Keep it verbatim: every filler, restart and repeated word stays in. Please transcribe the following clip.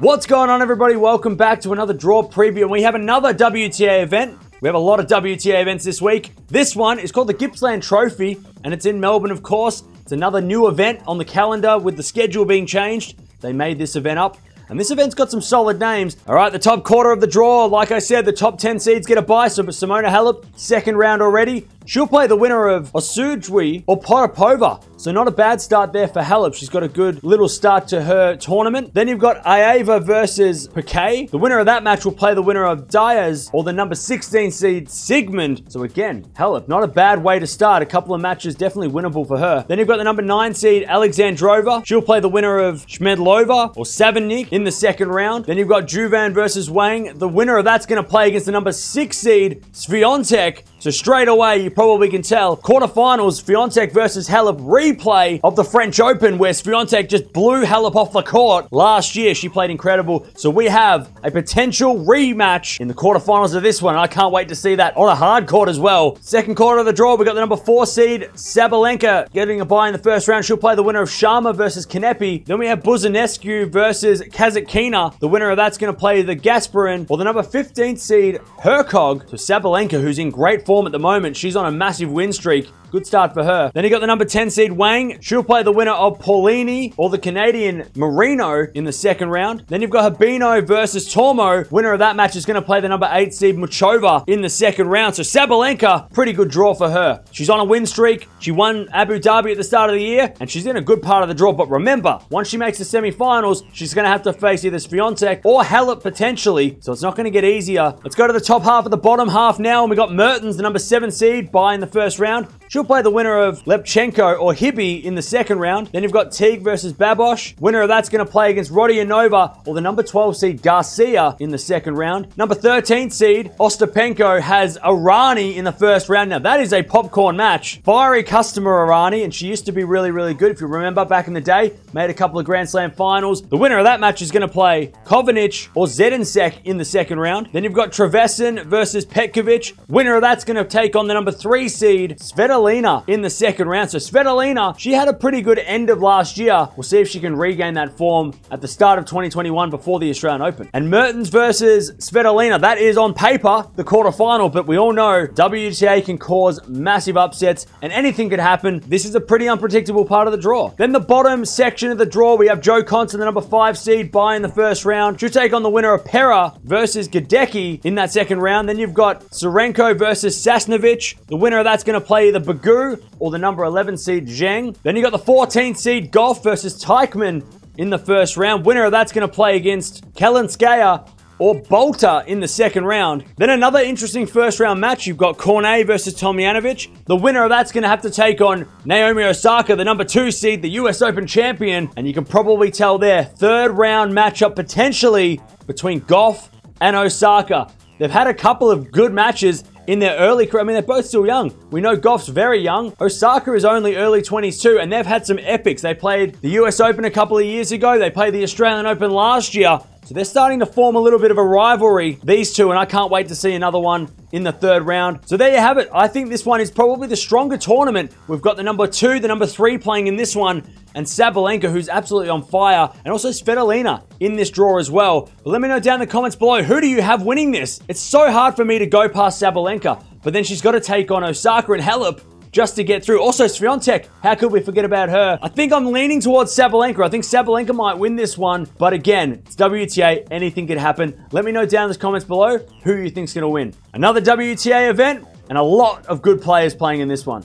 What's going on, everybody? Welcome back to another draw preview, and we have another W T A event. We have a lot of W T A events this week. This one is called the Gippsland Trophy, and it's in Melbourne, of course. It's another new event on the calendar with the schedule being changed. They made this event up, and this event's got some solid names. All right, the top quarter of the draw, like I said, the top ten seeds get a bye. So Simona Halep, second round already. She'll play the winner of Osudwi or Poropova. So not a bad start there for Halep. She's got a good little start to her tournament. Then you've got Aieva versus Piquet. The winner of that match will play the winner of Diaz or the number sixteen seed Sigmund. So again, Halep, not a bad way to start. A couple of matches definitely winnable for her. Then you've got the number nine seed Alexandrova. She'll play the winner of Schmedlova or Savigny in the second round. Then you've got Juvan versus Wang. The winner of that's going to play against the number six seed Świątek. So straight away, you probably can tell, quarterfinals, Świątek versus Halep, replay of the French Open where Świątek just blew Halep off the court. Last year, she played incredible. So we have a potential rematch in the quarterfinals of this one. I can't wait to see that on a hard court as well. Second quarter of the draw, we got the number four seed, Sabalenka, getting a bye in the first round. She'll play the winner of Sharma versus Kanepi. Then we have Buzanescu versus Kazakina. The winner of that's going to play the Gasparin or the number fifteen seed, Hercog. So Sabalenka, who's in great form at the moment. She's on a massive win streak. Good start for her. Then you got the number ten seed Wang. She'll play the winner of Paulini or the Canadian Merino in the second round. Then you've got Herbino versus Tormo. Winner of that match is going to play the number eight seed Muchova in the second round. So Sabalenka, pretty good draw for her. She's on a win streak. She won Abu Dhabi at the start of the year and she's in a good part of the draw. But remember, once she makes the semi-finals, she's going to have to face either Świątek or Halep potentially. So it's not going to get easier. Let's go to the top half of the bottom half now, and we got Mertens, the number seven seed, bye in the first round. She'll play the winner of Lepchenko or Hibby in the second round. Then you've got Teague versus Babosh. Winner of that's going to play against Rodionova or the number twelve seed Garcia in the second round. Number thirteen seed Ostapenko has Errani in the first round. Now that is a popcorn match. Fiery customer Errani, and she used to be really, really good. If you remember back in the day, made a couple of Grand Slam finals. The winner of that match is going to play Kovanic or Zedinsek in the second round. Then you've got Trevesin versus Petkovic. Winner of that's going to take on the number three seed Svitolina in the second round. So Svitolina, she had a pretty good end of last year. We'll see if she can regain that form at the start of twenty twenty-one before the Australian Open. And Mertens versus Svitolina, that is on paper the quarterfinal, but we all know W T A can cause massive upsets and anything could happen. This is a pretty unpredictable part of the draw. Then the bottom section of the draw, we have Joe Conson, the number five seed, bye in the first round. She'll take on the winner of Pera versus Gadecki in that second round. Then you've got Serenko versus Sasnovich. The winner of that's going to play the Bagu or the number eleven seed Zheng. Then you got the fourteen seed Gauff versus Teichmann in the first round. Winner of that's going to play against Kalinskaya or Bolter in the second round. Then another interesting first round match. You've got Cornet versus Tomjanovic. The winner of that's going to have to take on Naomi Osaka, the number two seed, the U S Open champion. And you can probably tell there, third round matchup potentially between Gauff and Osaka. They've had a couple of good matches in their early career. I mean, they're both still young. We know Gauff's very young. Osaka is only early twenties too, and they've had some epics. They played the U S Open a couple of years ago. They played the Australian Open last year. So they're starting to form a little bit of a rivalry, these two, and I can't wait to see another one in the third round. So there you have it. I think this one is probably the stronger tournament. We've got the number two, the number three playing in this one, and Sabalenka, who's absolutely on fire, and also Svitolina in this draw as well. But let me know down in the comments below, who do you have winning this? It's so hard for me to go past Sabalenka, but then she's got to take on Osaka and Halep just to get through. Also, Świątek, how could we forget about her? I think I'm leaning towards Sabalenka. I think Sabalenka might win this one, but again, it's W T A, anything could happen. Let me know down in the comments below who you think's gonna win. Another W T A event, and a lot of good players playing in this one.